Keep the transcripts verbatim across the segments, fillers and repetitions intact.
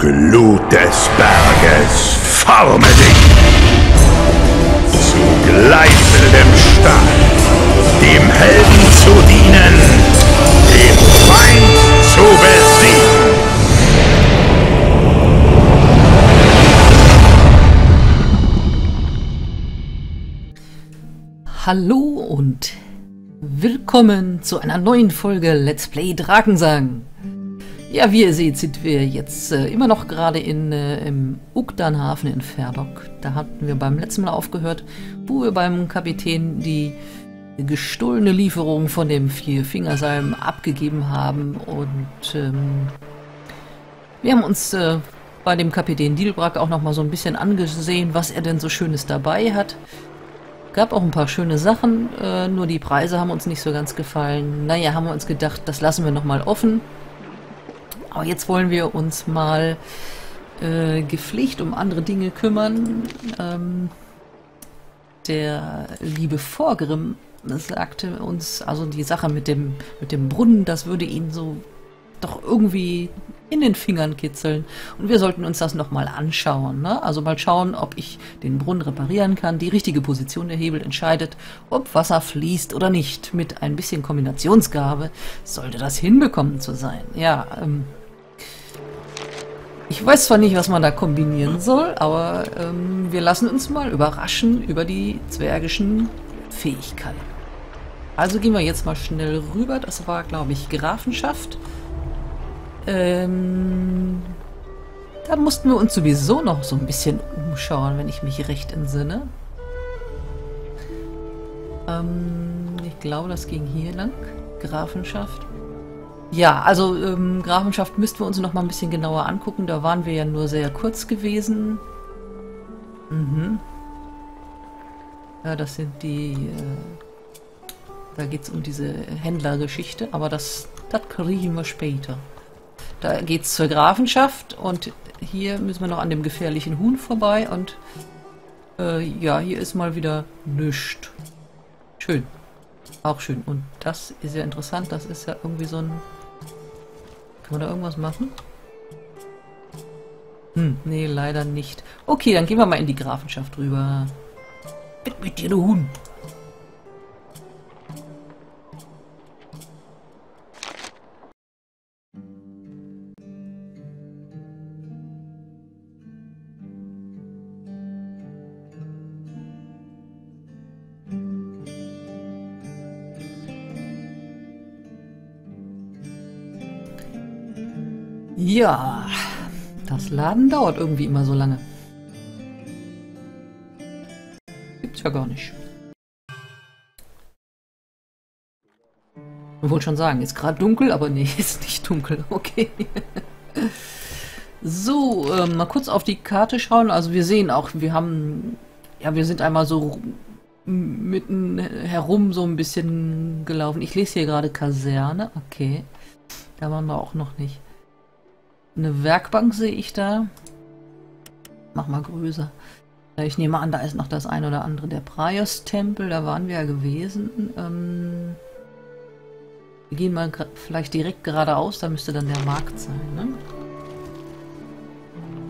Glut des Berges, forme dich zu gleißendem Stahl, dem Helden zu dienen, dem Feind zu besiegen. Hallo und willkommen zu einer neuen Folge Let's Play Drakensang. Ja, wie ihr seht, sind wir jetzt äh, immer noch gerade in äh, im Ugdan-Hafen in Ferdok. Da hatten wir beim letzten Mal aufgehört, wo wir beim Kapitän die gestohlene Lieferung von dem Vierfingersalm abgegeben haben. Und ähm, wir haben uns äh, bei dem Kapitän Dielbrack auch nochmal so ein bisschen angesehen, was er denn so Schönes dabei hat. Gab auch ein paar schöne Sachen, äh, nur die Preise haben uns nicht so ganz gefallen. Naja, haben wir uns gedacht, das lassen wir nochmal offen. Aber jetzt wollen wir uns mal äh, gepflegt um andere Dinge kümmern. Ähm, der liebe Vorgrimm sagte uns, also die Sache mit dem, mit dem Brunnen, das würde ihn so doch irgendwie in den Fingern kitzeln. Und wir sollten uns das nochmal anschauen. Ne? Also mal schauen, ob ich den Brunnen reparieren kann. Die richtige Position der Hebel entscheidet, ob Wasser fließt oder nicht. Mit ein bisschen Kombinationsgabe sollte das hinbekommen zu sein. Ja, ähm... ich weiß zwar nicht, was man da kombinieren soll, aber ähm, wir lassen uns mal überraschen über die zwergischen Fähigkeiten. Also gehen wir jetzt mal schnell rüber. Das war, glaube ich, Grafenschaft. Ähm, da mussten wir uns sowieso noch so ein bisschen umschauen, wenn ich mich recht entsinne. Ähm, ich glaube, das ging hier lang. Grafenschaft. Ja, also ähm, Grafenschaft müssten wir uns noch mal ein bisschen genauer angucken. Da waren wir ja nur sehr kurz gewesen. Mhm. Ja, das sind die... Äh, da geht es um diese Händlergeschichte, aber das, das kriegen wir später. Da geht es zur Grafenschaft und hier müssen wir noch an dem gefährlichen Huhn vorbei und äh, ja, hier ist mal wieder nichts. Schön. Auch schön. Und das ist ja interessant, das ist ja irgendwie so ein... Kann man da irgendwas machen? Hm, nee, leider nicht. Okay, dann gehen wir mal in die Grafenschaft rüber. Mit, mit dir, du Huhn! Ja, das Laden dauert irgendwie immer so lange. Gibt's ja gar nicht. Ich wollte schon sagen, ist gerade dunkel, aber nee, ist nicht dunkel. Okay. So, äh, mal kurz auf die Karte schauen. Also wir sehen auch, wir haben, ja, wir sind einmal so mitten herum so ein bisschen gelaufen. Ich lese hier gerade Kaserne. Okay, da waren wir auch noch nicht. Eine Werkbank sehe ich da. Mach mal größer. Ich nehme an, da ist noch das ein oder andere. Der Praios-Tempel, da waren wir ja gewesen. Ähm, wir gehen mal vielleicht direkt geradeaus, da müsste dann der Markt sein. Ne?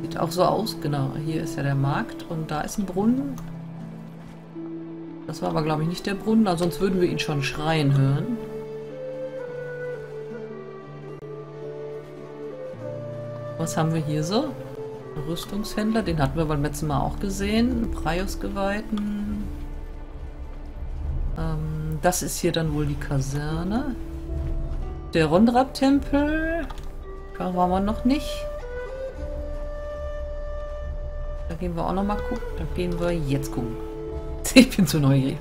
Sieht auch so aus, genau. Hier ist ja der Markt und da ist ein Brunnen. Das war aber, glaube ich, nicht der Brunnen, also sonst würden wir ihn schon schreien hören. Was haben wir hier so? Rüstungshändler, den hatten wir beim letzten Mal auch gesehen. Praios-Geweihten. Ähm, das ist hier dann wohl die Kaserne. Der Rondra-Tempel. Da waren wir noch nicht. Da gehen wir auch noch mal gucken. Da gehen wir jetzt gucken. Ich bin zu neugierig.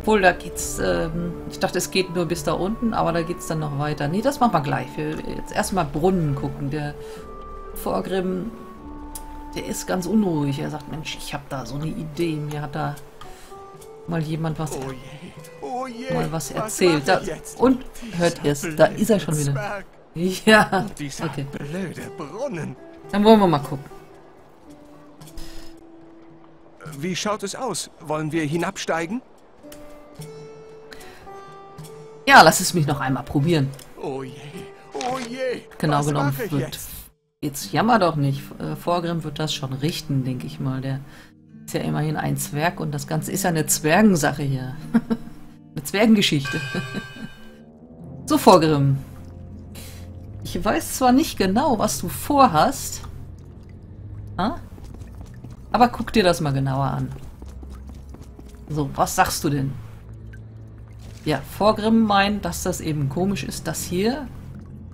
Obwohl, da geht's. Ähm, ich dachte, es geht nur bis da unten, aber da geht's dann noch weiter. Nee, das machen wir gleich. Wir jetzt erstmal Brunnen gucken. Der Vorgrimm, der ist ganz unruhig. Er sagt, Mensch, ich habe da so eine Idee. Mir hat da mal jemand was, oh je, oh je, mal was erzählt. Was da, und hört ihr es? Da ist er schon wieder. Ja. Okay. Blöde Brunnen. Dann wollen wir mal gucken. Wie schaut es aus? Wollen wir hinabsteigen? Ja, lass es mich noch einmal probieren. Oh je, oh je. Genau genommen wird Jetzt jammer doch nicht. Vorgrimm wird das schon richten, denke ich mal. Der ist ja immerhin ein Zwerg und das Ganze ist ja eine Zwergensache hier. Eine Zwergengeschichte. So, Vorgrimm. Ich weiß zwar nicht genau, was du vorhast, aber guck dir das mal genauer an. So, was sagst du denn? Ja, Vorgrimm meint, dass das eben komisch ist, dass hier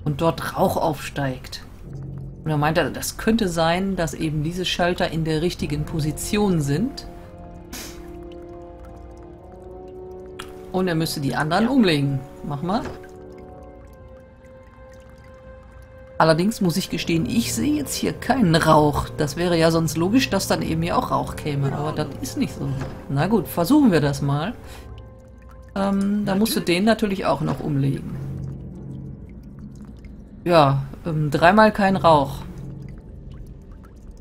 und dort Rauch aufsteigt. Und er meint, das könnte sein, dass eben diese Schalter in der richtigen Position sind. Und er müsste die anderen umlegen. Mach mal. Allerdings muss ich gestehen, ich sehe jetzt hier keinen Rauch. Das wäre ja sonst logisch, dass dann eben ja auch Rauch käme. Aber das ist nicht so. Na gut, versuchen wir das mal. Ähm, da musst du den natürlich auch noch umlegen. Ja, ähm, dreimal kein Rauch.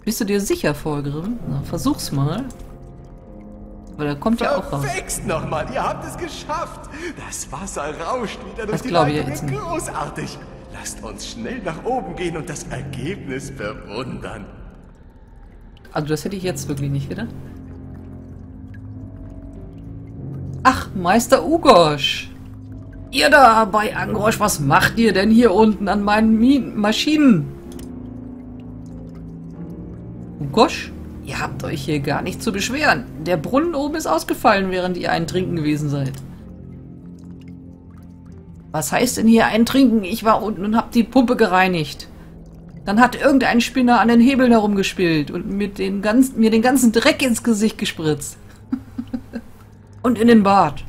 Bist du dir sicher, Vorgrimm? Na, versuch's mal. Aber da kommt ja auch raus. Verflixt nochmal, ihr habt es geschafft. Das Wasser rauscht wieder durch die Leitungen. Das glaube ich jetzt nicht. Großartig. Lasst uns schnell nach oben gehen und das Ergebnis bewundern. Also das hätte ich jetzt wirklich nicht gedacht. Ach, Meister Ugosch. Ihr da bei Angrosch, was macht ihr denn hier unten an meinen Mien Maschinen? Ugosch, ihr habt euch hier gar nicht zu beschweren. Der Brunnen oben ist ausgefallen, während ihr einen Trinken gewesen seid. Was heißt denn hier einen Trinken? Ich war unten und hab die Pumpe gereinigt. Dann hat irgendein Spinner an den Hebeln herumgespielt und mit den ganzen, mir den ganzen Dreck ins Gesicht gespritzt. Und in den Bart.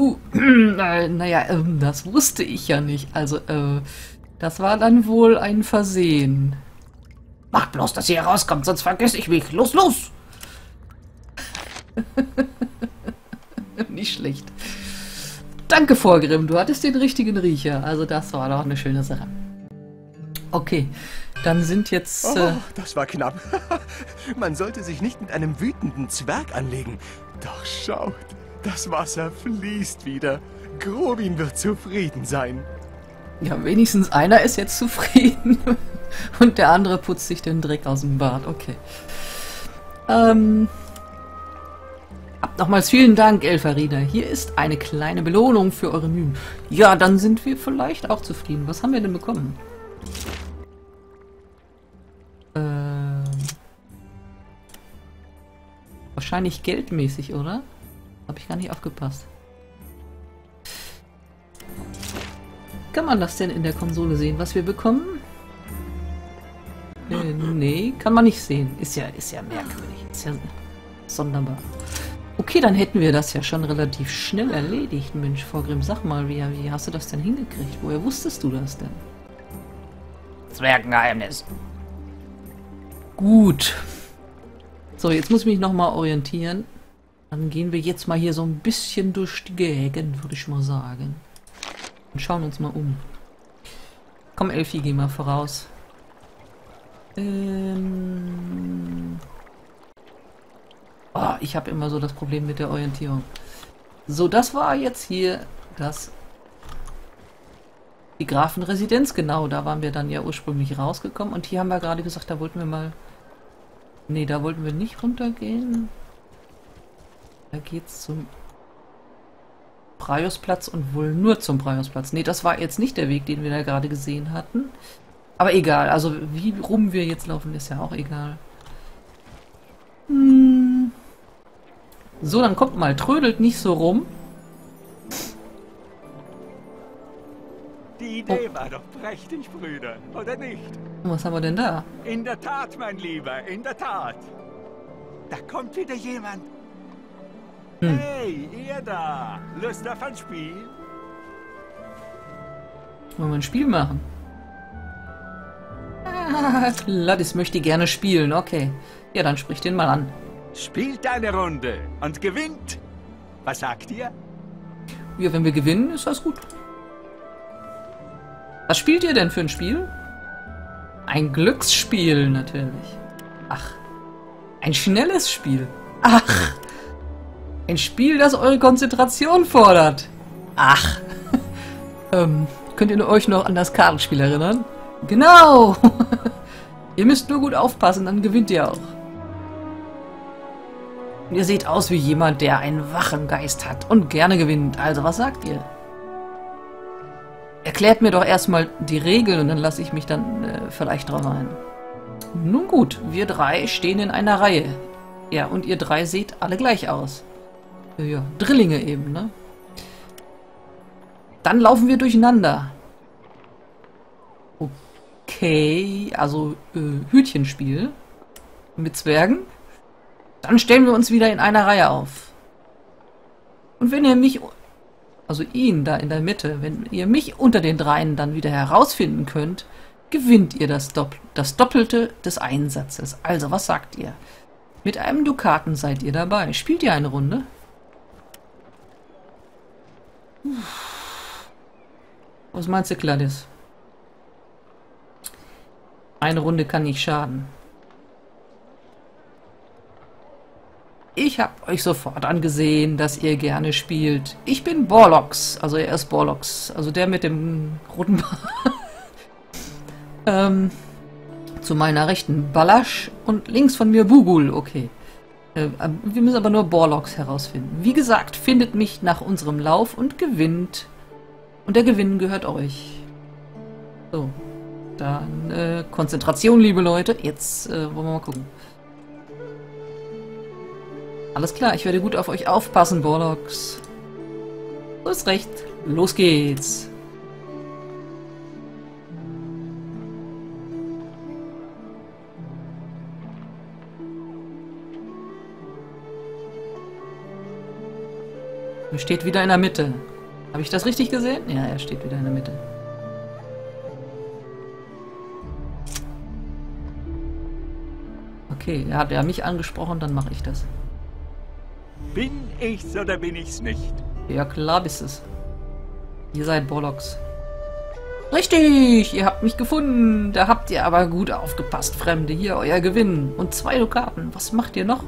Uh, äh, naja, äh, das wusste ich ja nicht. Also, äh, das war dann wohl ein Versehen. Macht bloß, dass ihr rauskommt, sonst vergesse ich mich. Los, los! Nicht schlecht. Danke, Vorgrimm, du hattest den richtigen Riecher. Also, das war doch eine schöne Sache. Okay, dann sind jetzt... Oh, äh, das war knapp. Man sollte sich nicht mit einem wütenden Zwerg anlegen. Doch schaut... Das Wasser fließt wieder. Grobin wird zufrieden sein. Ja, wenigstens einer ist jetzt zufrieden. Und der andere putzt sich den Dreck aus dem Bart. Okay. Ähm. Nochmals vielen Dank, Elferina. Hier ist eine kleine Belohnung für eure Mühen. Ja, dann sind wir vielleicht auch zufrieden. Was haben wir denn bekommen? Ähm. Wahrscheinlich geldmäßig, oder? Habe ich gar nicht aufgepasst. Kann man das denn in der Konsole sehen, was wir bekommen? Äh, nee, kann man nicht sehen. Ist ja, ist ja merkwürdig. Ist ja sonderbar. Okay, dann hätten wir das ja schon relativ schnell erledigt. Mensch, Vorgrimm, sag mal, wie, wie hast du das denn hingekriegt? Woher wusstest du das denn? Zwergengeheimnis. Gut. So, jetzt muss ich mich nochmal orientieren. Dann gehen wir jetzt mal hier so ein bisschen durch die Gegend, würde ich mal sagen. Und schauen uns mal um. Komm, Elfi, geh mal voraus. Ähm oh, ich habe immer so das Problem mit der Orientierung. So, das war jetzt hier das... Die Grafenresidenz, genau. Da waren wir dann ja ursprünglich rausgekommen. Und hier haben wir gerade gesagt, da wollten wir mal... Nee, da wollten wir nicht runtergehen. Da geht's zum Praios-Platz und wohl nur zum Praios-Platz. Ne, das war jetzt nicht der Weg, den wir da gerade gesehen hatten. Aber egal, also wie rum wir jetzt laufen, ist ja auch egal. Hm. So, dann kommt mal, trödelt nicht so rum. Die Idee oh. war doch prächtig, Brüder, oder nicht? Was haben wir denn da? In der Tat, mein Lieber, in der Tat. Da kommt wieder jemand. Hm. Hey, ihr da! Lust auf ein Spiel? Wollen wir ein Spiel machen? Ah, Gladys möchte gerne spielen, okay. Ja, dann sprich den mal an. Spielt eine Runde und gewinnt! Was sagt ihr? Ja, wenn wir gewinnen, ist das gut. Was spielt ihr denn für ein Spiel? Ein Glücksspiel, natürlich. Ach, ein schnelles Spiel. Ach! Ein Spiel, das eure Konzentration fordert. Ach. Ähm, könnt ihr euch noch an das Kartenspiel erinnern? Genau! Ihr müsst nur gut aufpassen, dann gewinnt ihr auch. Und ihr seht aus wie jemand, der einen wachen Geist hat und gerne gewinnt. Also, was sagt ihr? Erklärt mir doch erstmal die Regeln und dann lasse ich mich dann äh, vielleicht drauf ein. Nun gut, wir drei stehen in einer Reihe. Ja, und ihr drei seht alle gleich aus. Ja, Drillinge eben, ne? Dann laufen wir durcheinander. Okay, also äh, Hütchenspiel mit Zwergen. Dann stellen wir uns wieder in einer Reihe auf. Und wenn ihr mich, also ihn da in der Mitte, wenn ihr mich unter den dreien dann wieder herausfinden könnt, gewinnt ihr das, Dopp das Doppelte des Einsatzes. Also, was sagt ihr? Mit einem Dukaten seid ihr dabei. Spielt ihr eine Runde? Was meinst du, Gladys? Eine Runde kann nicht schaden. Ich habe euch sofort angesehen, dass ihr gerne spielt. Ich bin Borlox. Also er ist Borlox. Also der mit dem roten Bart. ähm, zu meiner Rechten Balasch und links von mir Bugul. Okay. Äh, wir müssen aber nur Borlox herausfinden. Wie gesagt, findet mich nach unserem Lauf und gewinnt. Und der Gewinn gehört euch. So. Dann äh, Konzentration, liebe Leute. Jetzt äh, wollen wir mal gucken. Alles klar, ich werde gut auf euch aufpassen, Borlox. Du hast recht. Los geht's. Er steht wieder in der Mitte. Habe ich das richtig gesehen? Ja, er steht wieder in der Mitte. Okay, er hat ja mich angesprochen, dann mache ich das. Bin ich's oder bin ich's nicht? Ja, klar bist es. Ihr seid Borlox. Richtig, ihr habt mich gefunden. Da habt ihr aber gut aufgepasst, Fremde. Hier, euer Gewinn. Und zwei Dukaten. Was macht ihr noch?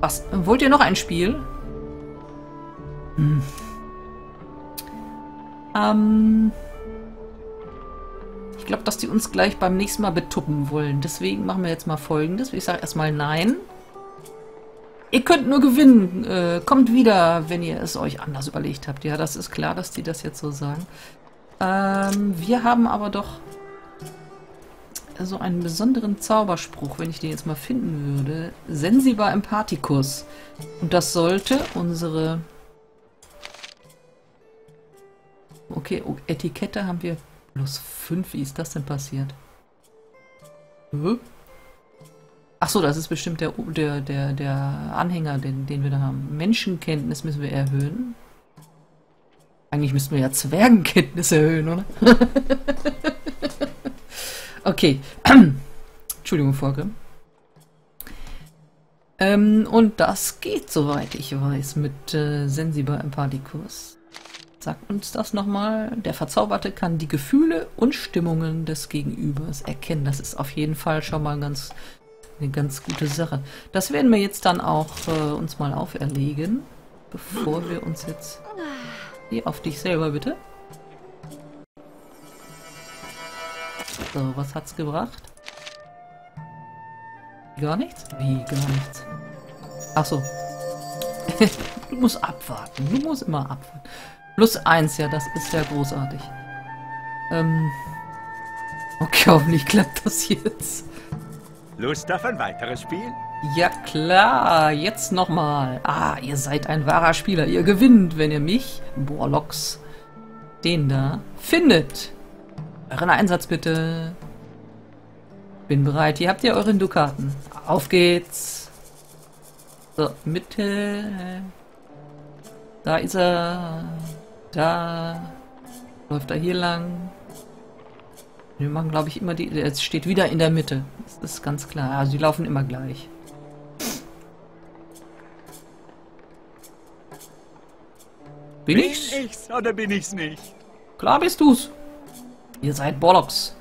Was? Wollt ihr noch ein Spiel? Hm. Ähm. Ich glaube, dass die uns gleich beim nächsten Mal betuppen wollen. Deswegen machen wir jetzt mal Folgendes. Ich sage erstmal nein. Ihr könnt nur gewinnen. Äh, kommt wieder, wenn ihr es euch anders überlegt habt. Ja, das ist klar, dass die das jetzt so sagen. Ähm, wir haben aber doch so einen besonderen Zauberspruch, wenn ich den jetzt mal finden würde. Sensibel Empathikus. Und das sollte unsere... Okay, oh, Etikette haben wir plus fünf. Wie ist das denn passiert? Hm? Ach so, das ist bestimmt der, der, der, der Anhänger, den, den wir da haben. Menschenkenntnis müssen wir erhöhen. Eigentlich müssten wir ja Zwergenkenntnis erhöhen, oder? Okay. Entschuldigung, Vorgrimm. Ähm, und das geht, soweit ich weiß, mit äh, Sensibel Empathikus. Sagt uns das nochmal. Der Verzauberte kann die Gefühle und Stimmungen des Gegenübers erkennen. Das ist auf jeden Fall schon mal ganz... eine ganz gute Sache. Das werden wir jetzt dann auch äh, uns mal auferlegen, bevor wir uns jetzt... Geh auf dich selber, bitte. So, was hat's gebracht? Gar nichts? Wie, gar nichts? Ach so. Du musst abwarten. Du musst immer abwarten. Plus eins, ja, das ist ja großartig. Ähm... Okay, hoffentlich klappt das jetzt. Lust auf ein weiteres Spiel? Ja klar, jetzt nochmal. Ah, ihr seid ein wahrer Spieler. Ihr gewinnt, wenn ihr mich, Borlox, den da, findet. Euren Einsatz bitte. Bin bereit. Hier habt ihr euren Dukaten. Auf geht's. So, Mitte. Da ist er. Da. Läuft er hier lang. Wir machen, glaube ich, immer die... Jetzt steht wieder in der Mitte. Das ist ganz klar. Also die laufen immer gleich. Bin, bin ich's? ich's oder bin ich's nicht? Klar bist du's. Ihr seid Borlox.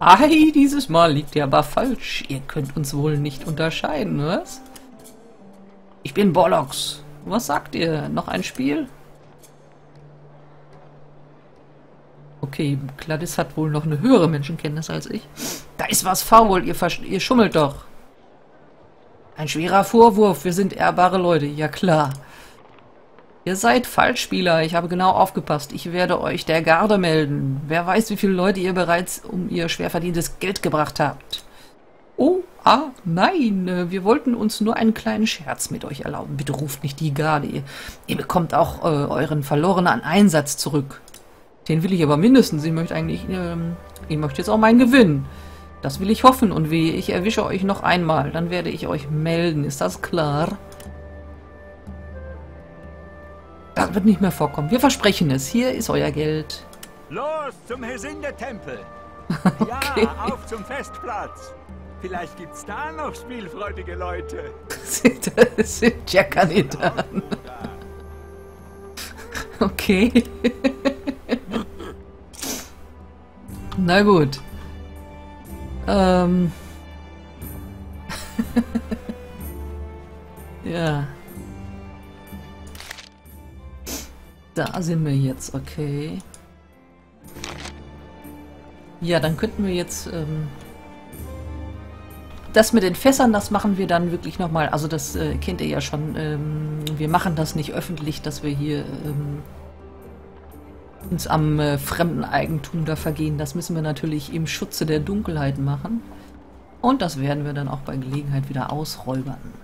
Ei, dieses Mal liegt ihr aber falsch. Ihr könnt uns wohl nicht unterscheiden, was? Ich bin Borlox. Was sagt ihr? Noch ein Spiel? Okay, Gladys hat wohl noch eine höhere Menschenkenntnis als ich. Da ist was faul, ihr, ihr schummelt doch. Ein schwerer Vorwurf, wir sind ehrbare Leute, ja klar. Ihr seid Falschspieler, ich habe genau aufgepasst. Ich werde euch der Garde melden. Wer weiß, wie viele Leute ihr bereits um ihr schwer verdientes Geld gebracht habt. Oh, ah, nein, wir wollten uns nur einen kleinen Scherz mit euch erlauben. Bitte ruft nicht die Garde. Ihr, ihr bekommt auch äh, euren verlorenen Einsatz zurück. Den will ich aber mindestens. Ich möchte eigentlich, ähm, ich möchte jetzt auch meinen Gewinn. Das will ich hoffen und wehe, ich erwische euch noch einmal. Dann werde ich euch melden, ist das klar? Das wird nicht mehr vorkommen. Wir versprechen es. Hier ist euer Geld. Los zum Hesinde-Tempel. Okay. Ja, auf zum Festplatz. Vielleicht gibt's da noch spielfreudige Leute. Das sind ja Kandidaten. Okay. Na gut. Ähm. Ja. Da sind wir jetzt, okay. Ja, dann könnten wir jetzt, ähm, das mit den Fässern, das machen wir dann wirklich nochmal, also das äh, kennt ihr ja schon, ähm, wir machen das nicht öffentlich, dass wir hier ähm, uns am äh, fremden Eigentum da vergehen. Das müssen wir natürlich im Schutze der Dunkelheit machen. Und das werden wir dann auch bei Gelegenheit wieder ausräubern.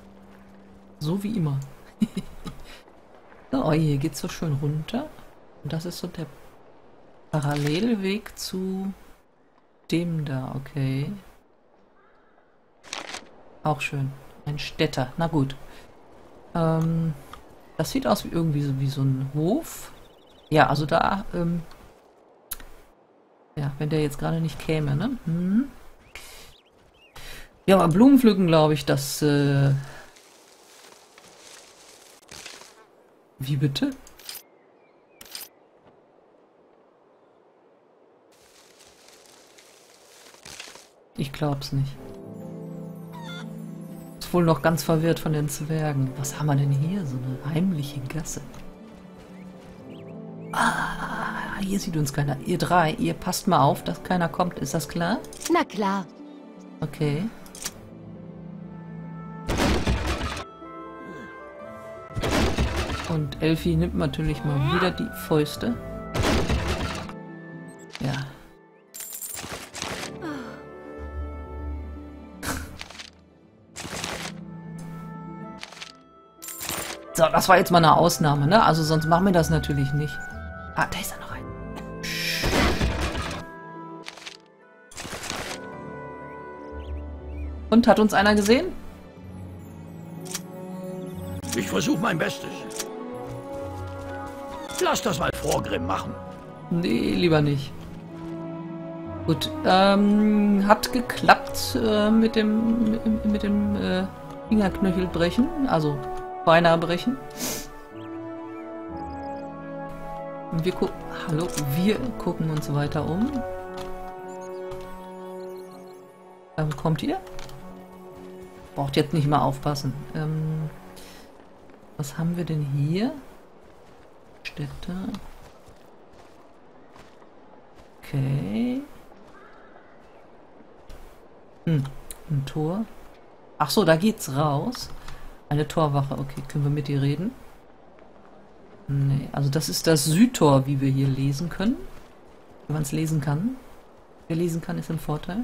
So wie immer. Oh, hier geht's so schön runter. Und das ist so der Parallelweg zu dem da, okay. Auch schön. Ein Städter. Na gut. Ähm, das sieht aus wie irgendwie so, wie so ein Hof. Ja, also da, ähm, ja, wenn der jetzt gerade nicht käme, ne? Hm. Ja, aber Blumen pflücken, glaube ich, das, äh, wie bitte? Ich glaub's nicht. Ist wohl noch ganz verwirrt von den Zwergen. Was haben wir denn hier? So eine heimliche Gasse. Ah, hier sieht uns keiner. Ihr drei, ihr passt mal auf, dass keiner kommt. Ist das klar? Na klar. Okay. Und Elfi nimmt natürlich mal wieder die Fäuste. Ja. So, das war jetzt mal eine Ausnahme, ne? Also sonst machen wir das natürlich nicht. Ah, da ist er noch ein. Und hat uns einer gesehen? Ich versuche mein Bestes. Lass das mal Vorgrimm machen. Nee, lieber nicht. Gut, ähm, hat geklappt äh, mit dem, mit, mit dem äh, Fingerknöchel brechen, also beinahe brechen. Und wir gucken, hallo, wir gucken uns weiter um. Ähm, kommt ihr? Braucht jetzt nicht mal aufpassen. Ähm, was haben wir denn hier? Städte. Okay. Hm, ein Tor. Ach so, da geht's raus. Eine Torwache. Okay, können wir mit ihr reden? Nee, also das ist das Südtor, wie wir hier lesen können. Wenn man es lesen kann. Wer lesen kann, ist ein Vorteil.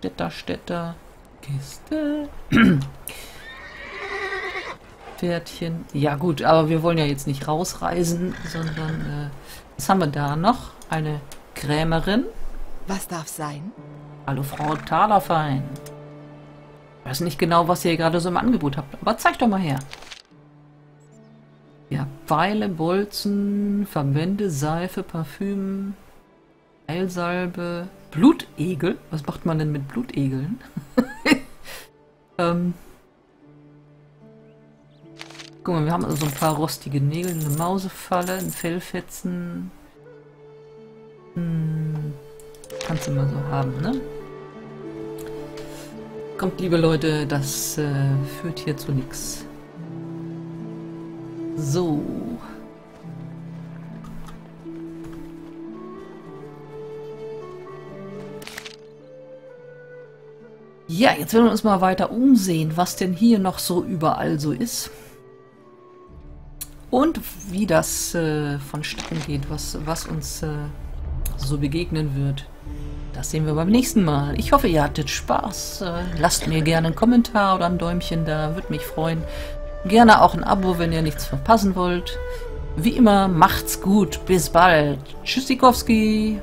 Städter, Städter, Kiste. Pferdchen. Ja gut, aber wir wollen ja jetzt nicht rausreisen, sondern äh, was haben wir da noch? Eine Krämerin. Was darf sein? Hallo Frau Talerfein. Ich weiß nicht genau, was ihr gerade so im Angebot habt, aber zeig doch mal her. Ja, Pfeile, Bolzen, Verbände, Seife, Parfüm, Heilsalbe, Blutegel. Was macht man denn mit Blutegeln? ähm... Guck mal, wir haben also ein paar rostige Nägel, eine Mausefalle, ein Fellfetzen. Hm, kannst du mal so haben, ne? Kommt, liebe Leute, das äh, führt hier zu nichts. So. Ja, jetzt werden wir uns mal weiter umsehen, was denn hier noch so überall so ist. Und wie das äh, vonstatten geht, was, was uns äh, so begegnen wird. Das sehen wir beim nächsten Mal. Ich hoffe, ihr hattet Spaß. Äh, lasst mir gerne einen Kommentar oder ein Däumchen da, würde mich freuen. Gerne auch ein Abo, wenn ihr nichts verpassen wollt. Wie immer, macht's gut. Bis bald. Tschüssikowski.